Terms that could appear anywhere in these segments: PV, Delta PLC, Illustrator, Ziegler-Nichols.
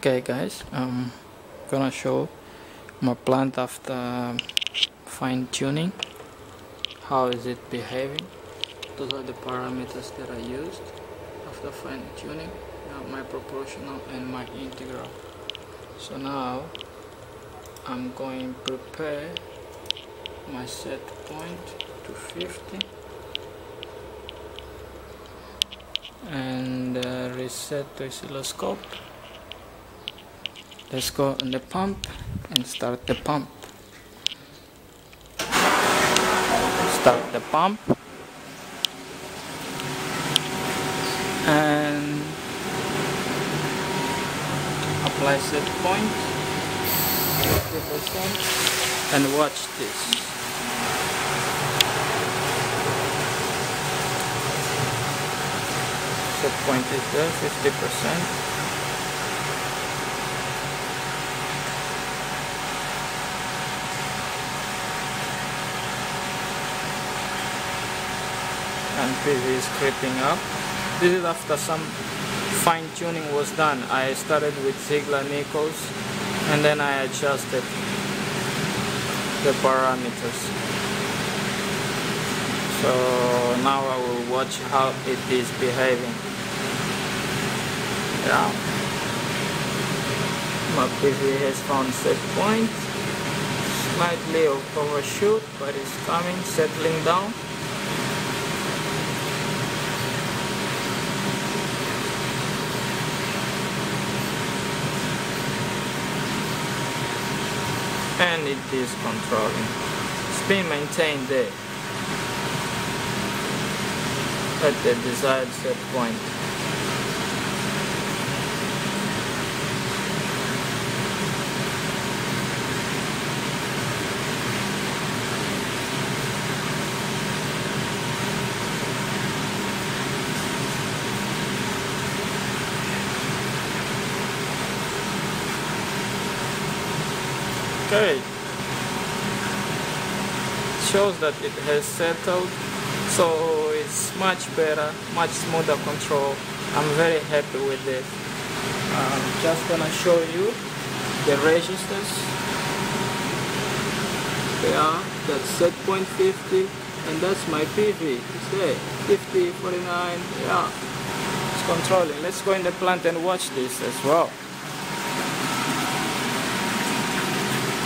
Okay guys, I'm gonna show my plant after fine-tuning, how is it behaving. Those are the parameters that I used after fine-tuning, my proportional and my integral. So now I'm going to prepare my set point to 50 and reset to oscilloscope. Let's go on the pump and start the pump. Start the pump and apply set point 50% and watch this. Set point is there, 50%. And PV is creeping up. This is after some fine tuning was done. I started with Ziegler-Nichols and then I adjusted the parameters. So now I will watch how it is behaving. Yeah, my PV has found set point, slightly overshoot, but it's coming, settling down. And it is controlling. It's been maintained there at the desired set point. Okay, it shows that it has settled, so it's much better, much smoother control. I'm very happy with it. I'm just gonna show you the registers. They are, that's set point 50, and that's my PV. It's there, 50, 49, yeah, it's controlling. Let's go in the plant and watch this as well.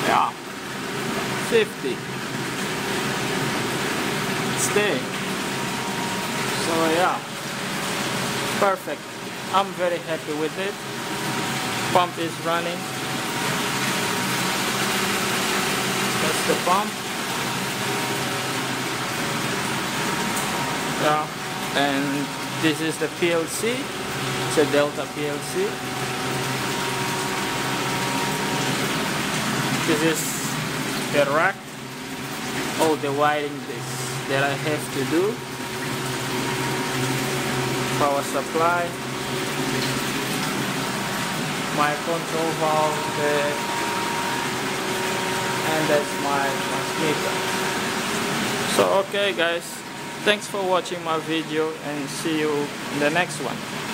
Yeah, 50. Stay. So yeah, perfect. I'm very happy with it. Pump is running. That's the pump. Yeah, and this is the PLC. It's a Delta PLC. This is the rack, all the wiring that I have to do, power supply, my control valve there, and that's my transmitter. So okay guys, thanks for watching my video and see you in the next one.